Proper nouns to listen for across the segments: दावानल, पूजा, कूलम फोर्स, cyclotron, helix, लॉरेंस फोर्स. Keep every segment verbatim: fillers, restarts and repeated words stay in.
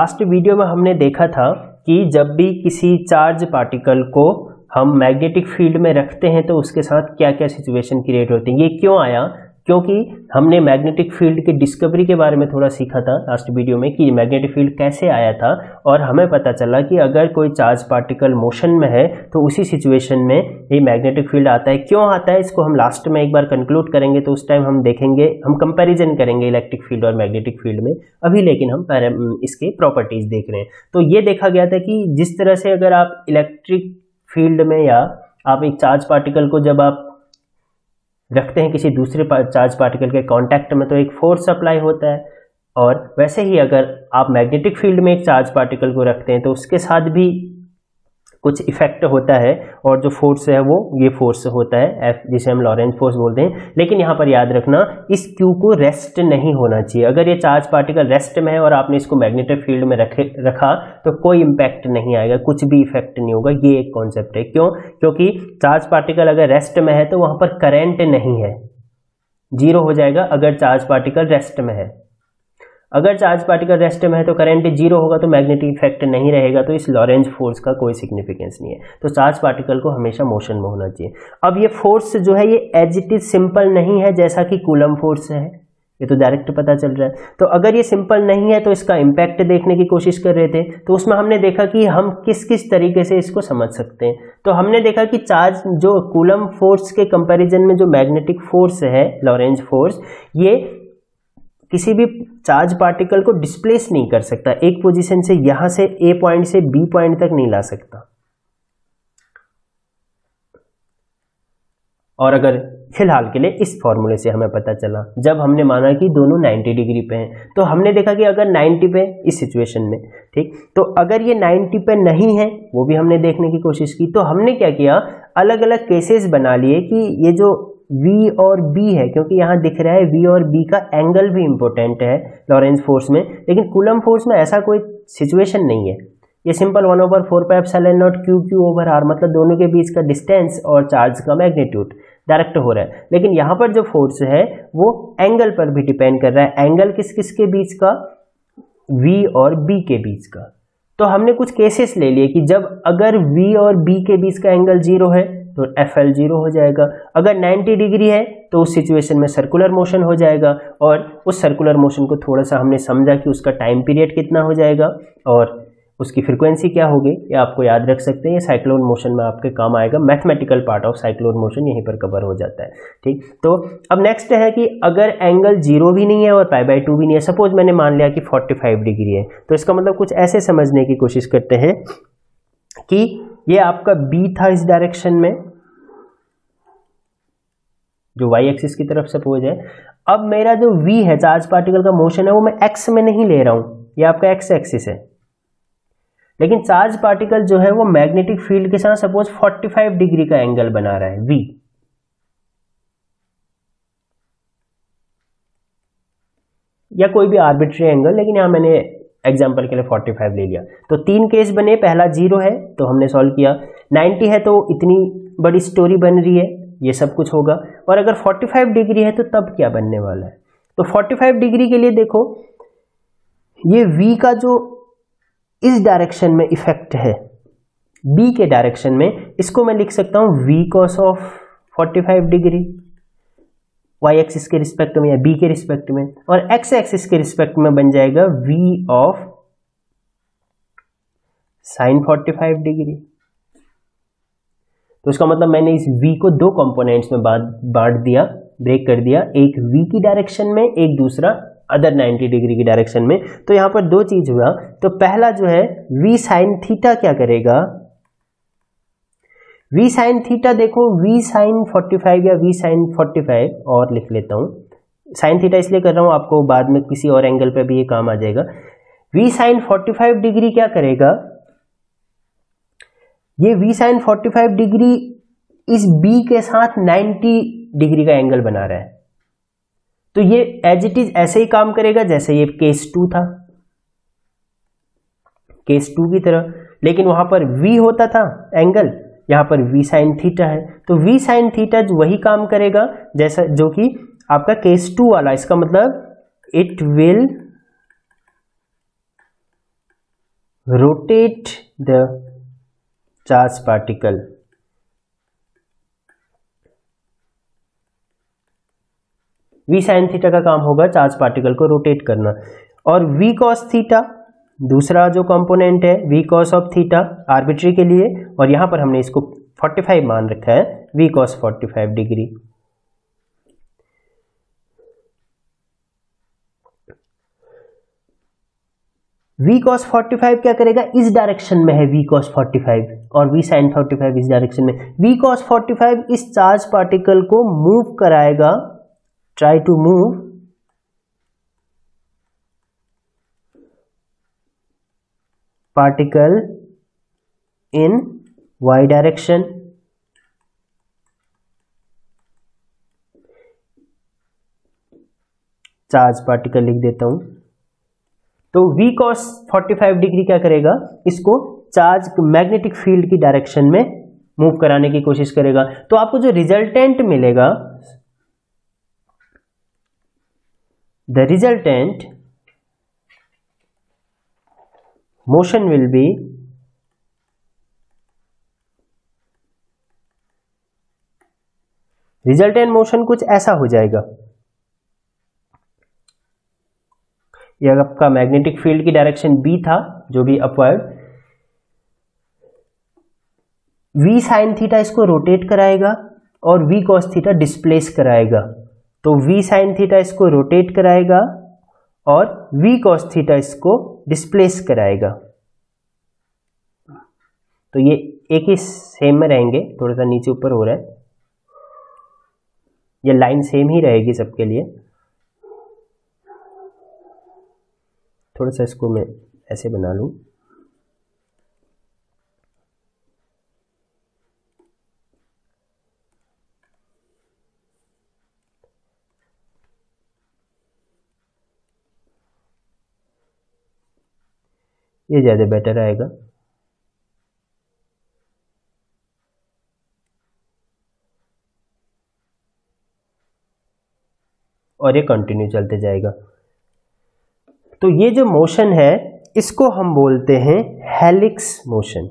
Last video में हमने देखा था कि जब भी किसी चार्ज पार्टिकल को हम मैग्नेटिक फील्ड में रखते हैं तो उसके साथ क्या क्या सिचुएशन क्रिएट होती है। ये क्यों आया? क्योंकि हमने मैग्नेटिक फील्ड की डिस्कवरी के बारे में थोड़ा सीखा था लास्ट वीडियो में कि मैग्नेटिक फील्ड कैसे आया था, और हमें पता चला कि अगर कोई चार्ज पार्टिकल मोशन में है तो उसी सिचुएशन में ये मैग्नेटिक फील्ड आता है। क्यों आता है इसको हम लास्ट में एक बार कंक्लूड करेंगे, तो उस टाइम हम देखेंगे, हम कंपेरिजन करेंगे इलेक्ट्रिक फील्ड और मैग्नेटिक फील्ड में। अभी लेकिन हम इसके प्रॉपर्टीज़ देख रहे हैं। तो ये देखा गया था कि जिस तरह से अगर आप इलेक्ट्रिक फील्ड में या आप एक चार्ज पार्टिकल को जब आप रखते हैं किसी दूसरे चार्ज पार्टिकल के कांटेक्ट में तो एक फोर्स अप्लाई होता है, और वैसे ही अगर आप मैग्नेटिक फील्ड में एक चार्ज पार्टिकल को रखते हैं तो उसके साथ भी कुछ इफेक्ट होता है, और जो फोर्स है वो ये फोर्स होता है एफ, जिसे हम लॉरेंस फोर्स बोलते हैं। लेकिन यहाँ पर याद रखना, इस क्यू को रेस्ट नहीं होना चाहिए। अगर ये चार्ज पार्टिकल रेस्ट में है और आपने इसको मैग्नेटिक फील्ड में रखे रखा तो कोई इम्पैक्ट नहीं आएगा, कुछ भी इफेक्ट नहीं होगा। ये एक कॉन्सेप्ट है। क्यों? क्योंकि चार्ज पार्टिकल अगर रेस्ट में है तो वहाँ पर करेंट नहीं है, जीरो हो जाएगा अगर चार्ज पार्टिकल रेस्ट में है। अगर चार्ज पार्टिकल रेस्ट में है तो करंट जीरो होगा, तो मैग्नेटिक इफेक्ट नहीं रहेगा, तो इस लॉरेंज फोर्स का कोई सिग्निफिकेंस नहीं है। तो चार्ज पार्टिकल को हमेशा मोशन में होना चाहिए। अब ये फोर्स जो है ये एज इट इज सिंपल नहीं है, जैसा कि कूलम फोर्स है, ये तो डायरेक्ट पता चल रहा है। तो अगर ये सिंपल नहीं है तो इसका इम्पैक्ट देखने की कोशिश कर रहे थे, तो उसमें हमने देखा कि हम किस किस तरीके से इसको समझ सकते हैं। तो हमने देखा कि चार्ज जो कूलम फोर्स के कंपेरिजन में जो मैग्नेटिक फोर्स है लॉरेंज फोर्स, ये किसी भी चार्ज पार्टिकल को डिस्प्लेस नहीं कर सकता, एक पोजीशन से यहां से ए पॉइंट से बी पॉइंट तक नहीं ला सकता। और अगर फिलहाल के लिए इस फॉर्मूले से हमें पता चला, जब हमने माना कि दोनों नब्बे डिग्री पे हैं, तो हमने देखा कि अगर नब्बे पे इस सिचुएशन में, ठीक, तो अगर ये नब्बे पे नहीं है, वो भी हमने देखने की कोशिश की। तो हमने क्या किया, अलग अलग केसेस बना लिए कि ये जो V और B है, क्योंकि यहाँ दिख रहा है V और B का एंगल भी इम्पोर्टेंट है लॉरेंस फोर्स में, लेकिन कूलम फोर्स में ऐसा कोई सिचुएशन नहीं है। ये simple one over four pi epsilon naught q q over r, मतलब दोनों के बीच का डिस्टेंस और चार्ज का मैग्नीट्यूड डायरेक्ट हो रहा है। लेकिन यहाँ पर जो फोर्स है वो एंगल पर भी डिपेंड कर रहा है, एंगल किस किस के बीच का, V और B के बीच का। तो हमने कुछ केसेस ले लिए कि जब अगर V और B के बीच का एंगल जीरो है तो एफ एल जीरो हो जाएगा, अगर नब्बे डिग्री है तो उस सिचुएशन में सर्कुलर मोशन हो जाएगा, और उस सर्कुलर मोशन को थोड़ा सा हमने समझा कि उसका टाइम पीरियड कितना हो जाएगा और उसकी फ्रीक्वेंसी क्या होगी, ये आपको याद रख सकते हैं। ये साइक्लोन मोशन में आपके काम आएगा, mathematical part of cyclone motion यहीं पर कवर हो जाता है, ठीक। तो अब नेक्स्ट है कि अगर एंगल जीरो भी नहीं है और पाई बाई टू भी नहीं है, सपोज मैंने मान लिया कि फोर्टी फाइव डिग्री है, तो इसका मतलब कुछ ऐसे समझने की कोशिश करते हैं कि ये आपका B था इस डायरेक्शन में जो y एक्सिस की तरफ सपोज है। अब मेरा जो V है, चार्ज पार्टिकल का मोशन है, वो मैं x में नहीं ले रहा हूं, ये आपका x एक्सिस है, लेकिन चार्ज पार्टिकल जो है वो मैग्नेटिक फील्ड के साथ सपोज पैंतालीस डिग्री का एंगल बना रहा है V, या कोई भी आर्बिट्री एंगल, लेकिन यहां मैंने एग्जाम्पल के लिए पैंतालीस ले लिया। तो तीन केस बने, पहला जीरो है तो हमने सॉल्व किया, नब्बे है तो इतनी बड़ी स्टोरी बन रही है, ये सब कुछ होगा, और अगर पैंतालीस डिग्री है तो तब क्या बनने वाला है। तो पैंतालीस डिग्री के लिए देखो, ये V का जो इस डायरेक्शन में इफेक्ट है B के डायरेक्शन में, इसको मैं लिख सकता हूँ V cos ऑफ पैंतालीस डिग्री y एक्सिस के रिस्पेक्ट में या b के रिस्पेक्ट में, और x एक्सिस के रिस्पेक्ट में बन जाएगा v ऑफ साइन पैंतालीस डिग्री। तो इसका मतलब मैंने इस v को दो कंपोनेंट्स में बांट दिया, ब्रेक कर दिया, एक v की डायरेक्शन में, एक दूसरा अदर नब्बे डिग्री की डायरेक्शन में। तो यहां पर दो चीज हुआ, तो पहला जो है v साइन थीटा क्या करेगा, v साइन थीटा, देखो v साइन पैंतालीस या v साइन पैंतालीस, और लिख लेता हूँ साइन थीटा इसलिए कर रहा हूँ, आपको बाद में किसी और एंगल पे भी ये काम आ जाएगा। v साइन पैंतालीस डिग्री क्या करेगा, ये v साइन पैंतालीस डिग्री इस b के साथ नब्बे डिग्री का एंगल बना रहा है, तो ये एज इट इज ऐसे ही काम करेगा जैसे ये केस टू था, केस टू की तरह, लेकिन वहां पर v होता था एंगल, यहाँ पर v साइन थीटा है, तो v साइन थीटा वही काम करेगा जैसा जो कि आपका केस टू वाला। इसका मतलब it will rotate the charge particle. v sin theta का काम होगा चार्ज पार्टिकल को रोटेट करना, और v cos थीटा दूसरा जो कंपोनेंट है v cos of theta arbitrary के लिए, और यहाँ पर हमने इसको पैंतालीस मान रखा है, v cos पैंतालीस डिग्री. v cos पैंतालीस क्या करेगा, इस डायरेक्शन में है v cos पैंतालीस और v sin पैंतालीस इस डायरेक्शन में. v cos पैंतालीस इस चार्ज पार्टिकल को मूव कराएगा, try to move particle in y direction. Charge particle लिख देता हूं. तो v cos पैंतालीस डिग्री क्या करेगा, इसको चार्ज मैग्नेटिक फील्ड की डायरेक्शन में मूव कराने की कोशिश करेगा. तो आपको जो रिजल्टेंट मिलेगा, the resultant motion will be resultant motion कुछ ऐसा हो जाएगा. यह आपका मैग्नेटिक फील्ड की डायरेक्शन b था जो भी अपवर्ड. v sin थीटा इसको रोटेट कराएगा और v cos थीटा डिस्प्लेस कराएगा. तो v sin थीटा इसको रोटेट कराएगा और v cos थीटा इसको डिस्प्लेस कराएगा. तो ये एक ही सेम में रहेंगे, थोड़ा सा नीचे ऊपर हो रहा है, ये लाइन सेम ही रहेगी सबके लिए. थोड़ा सा इसको मैं ऐसे बना लूं. ये ज़्यादा बेटर आएगा. और ये कंटिन्यू चलते जाएगा. तो ये जो मोशन है इसको हम बोलते हैं हेलिक्स मोशन.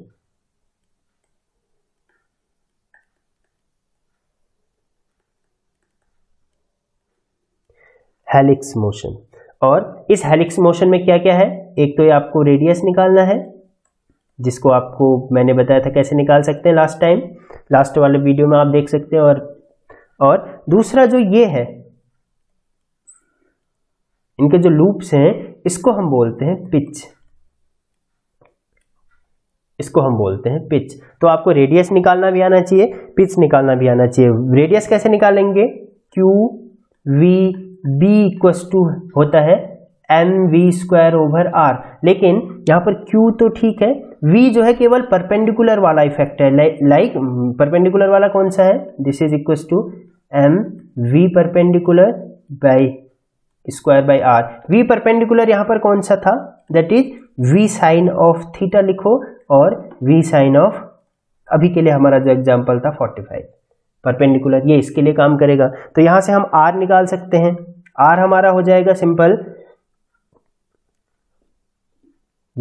Helix motion. और इस हेलिक्स मोशन में क्या क्या है, एक तो ये आपको रेडियस निकालना है, जिसको आपको मैंने बताया था कैसे निकाल सकते हैं लास्ट टाइम, लास्ट वाले वीडियो में आप देख सकते हैं. और और दूसरा जो ये है, इनके जो लूप्स हैं इसको हम बोलते हैं पिच. इसको हम बोलते हैं पिच. तो आपको रेडियस निकालना भी आना चाहिए, पिच निकालना भी आना चाहिए. रेडियस कैसे निकालेंगे, Q we b equal to होता है m v square over r. लेकिन यहाँ पर q तो ठीक है, v जो है केवल परपेंडिकुलर वाला इफेक्ट है. लाइक परपेंडिकुलर वाला कौन सा है, this is equal to m v perpendicular by square by r. v perpendicular यहाँ पर कौन सा था, that is v sine of theta लिखो और v साइन ऑफ, अभी के लिए हमारा जो एग्जाम्पल था पैंतालीस परपेंडिकुलर, ये इसके लिए काम करेगा. तो यहाँ से हम r निकाल सकते हैं. आर हमारा हो जाएगा सिंपल,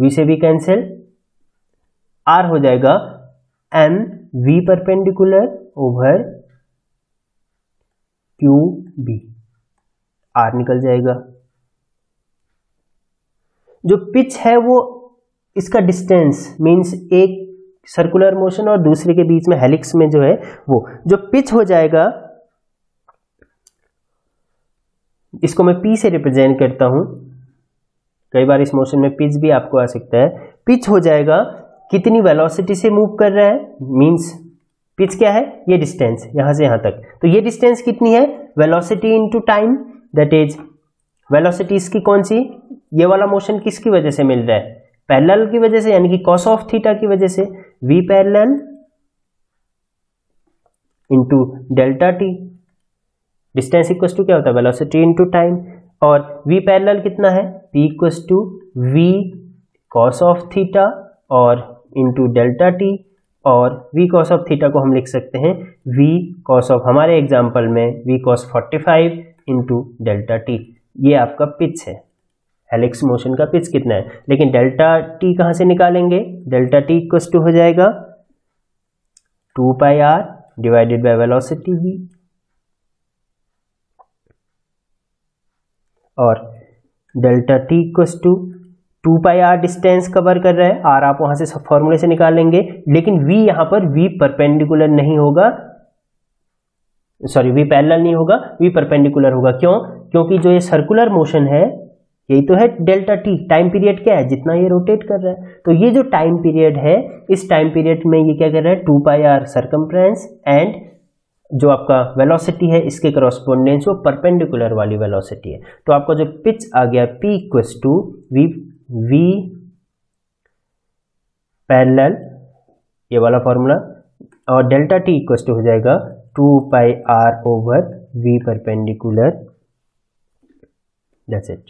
v से भी कैंसिल, आर हो जाएगा m v perpendicular over q b, r निकल जाएगा. जो पिच है वो इसका डिस्टेंस, मीन्स एक सर्कुलर मोशन और दूसरे के बीच में हेलिक्स में जो है वो जो पिच हो जाएगा, इसको मैं P से रिप्रेजेंट करता हूं. कई बार इस मोशन में पिच भी आपको आ सकता है. पिच हो जाएगा कितनी वेलोसिटी से मूव कर रहा है, मींस पिच क्या है, ये डिस्टेंस यहां से यहां तक. तो ये डिस्टेंस कितनी है, velocity into time, that is velocity इसकी कौन सी, ये वाला मोशन किसकी वजह से मिल रहा है, पैरेलल की वजह से, यानी कि cos ऑफ थीटा की वजह से, v parallel into delta t. Distance equal to क्या होता है, वेलोसिटी इंटू टाइम. और v पैरेलल कितना है, p equal to v cos of theta और इंटू डेल्टा t. और v cos ऑफ थीटा को हम लिख सकते हैं v cos ऑफ, हमारे एग्जांपल में v cos पैंतालीस इंटू डेल्टा t. ये आपका पिच है हेलिक्स मोशन का पिच कितना है। लेकिन डेल्टा टी कहाँ से निकालेंगे, डेल्टा टी इक्वल्स टू हो जाएगा two pi r divided by velocity v, और delta T equals to two pi r distance cover कर रहा है, आर आप वहां से सब फॉर्मूले से निकालेंगे, लेकिन वी यहाँ पर वी परपेंडिकुलर नहीं होगा, सॉरी वी पैरेलल नहीं होगा, वी परपेंडिकुलर होगा। क्यों? क्योंकि जो ये सर्कुलर मोशन है यही तो है डेल्टा टी, टाइम पीरियड क्या है जितना ये रोटेट कर रहा है, तो ये जो टाइम पीरियड है इस टाइम पीरियड में ये क्या कर रहा है two pi r circumference, and जो आपका वेलोसिटी है इसके करस्पोंडेंस वो परपेंडिकुलर वाली वेलोसिटी है। तो आपका जो पिच आ गया p equals to v v parallel ये वाला फॉर्मूला, और डेल्टा टी इक्वल्स टू हो जाएगा two pi r over v perpendicular. That's it,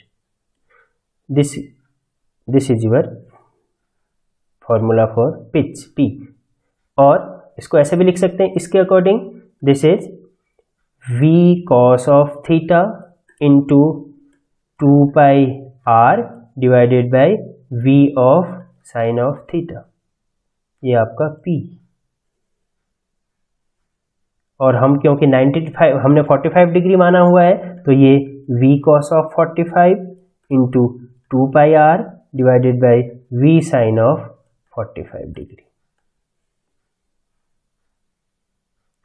this this is your formula for pitch p. और इसको ऐसे भी लिख सकते हैं इसके according, this is v cos of theta into two pi r divided by v of sine of theta, ये आपका पी। और हम क्योंकि नाइन्टी फाइव हमने पैंतालीस डिग्री माना हुआ है तो ये v cos ऑफ पैंतालीस into two pi r divided by v sine of पैंतालीस डिग्री।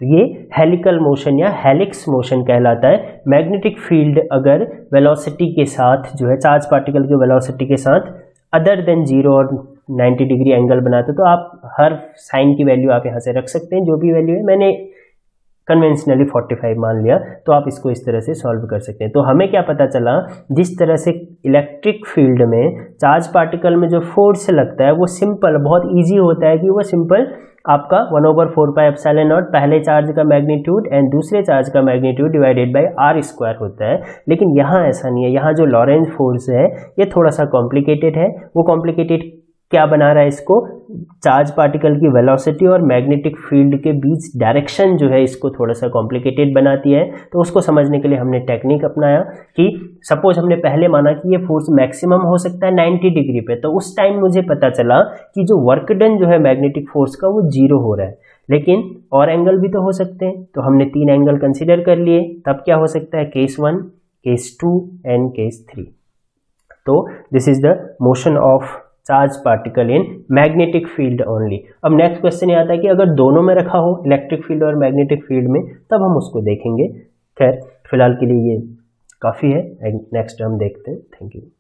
तो ये हेलिकल मोशन या हेलिक्स मोशन कहलाता है। मैग्नेटिक फील्ड अगर वेलोसिटी के साथ जो है चार्ज पार्टिकल की वेलोसिटी के साथ अदर देन जीरो और नाइन्टी डिग्री एंगल बनाते तो आप हर साइन की वैल्यू आप यहाँ से रख सकते हैं, जो भी वैल्यू है, मैंने कन्वेंशनली पैंतालीस मान लिया, तो आप इसको इस तरह से सॉल्व कर सकते हैं। तो हमें क्या पता चला, जिस तरह से इलेक्ट्रिक फील्ड में चार्ज पार्टिकल में जो फोर्स लगता है वो सिंपल बहुत इजी होता है कि वो सिंपल आपका one over four pi epsilon naught पहले चार्ज का मैग्नीट्यूड एंड दूसरे चार्ज का magnitude divided by r square होता है, लेकिन यहाँ ऐसा नहीं है। यहाँ जो लॉरेंस फोर्स है ये थोड़ा सा कॉम्प्लिकेटेड है। वो कॉम्प्लिकेटेड क्या बना रहा है, इसको चार्ज पार्टिकल की वेलोसिटी और मैग्नेटिक फील्ड के बीच डायरेक्शन जो है इसको थोड़ा सा कॉम्प्लिकेटेड बनाती है। तो उसको समझने के लिए हमने टेक्निक अपनाया कि सपोज हमने पहले माना कि ये फोर्स मैक्सिमम हो सकता है नाइन्टी डिग्री पे, तो उस टाइम मुझे पता चला कि जो वर्क डन जो है मैग्नेटिक फोर्स का वो जीरो हो रहा है, लेकिन और एंगल भी तो हो सकते हैं, तो हमने तीन एंगल कंसिडर कर लिए। तब क्या हो सकता है, case one, case two and case three. तो this is the motion of charge particle in magnetic field only. अब नेक्स्ट क्वेश्चन ये आता है कि अगर दोनों में रखा हो, इलेक्ट्रिक फील्ड और मैग्नेटिक फील्ड में, तब हम उसको देखेंगे। खैर फिलहाल के लिए ये काफ़ी है, नेक्स्ट हम देखते हैं। Thank you.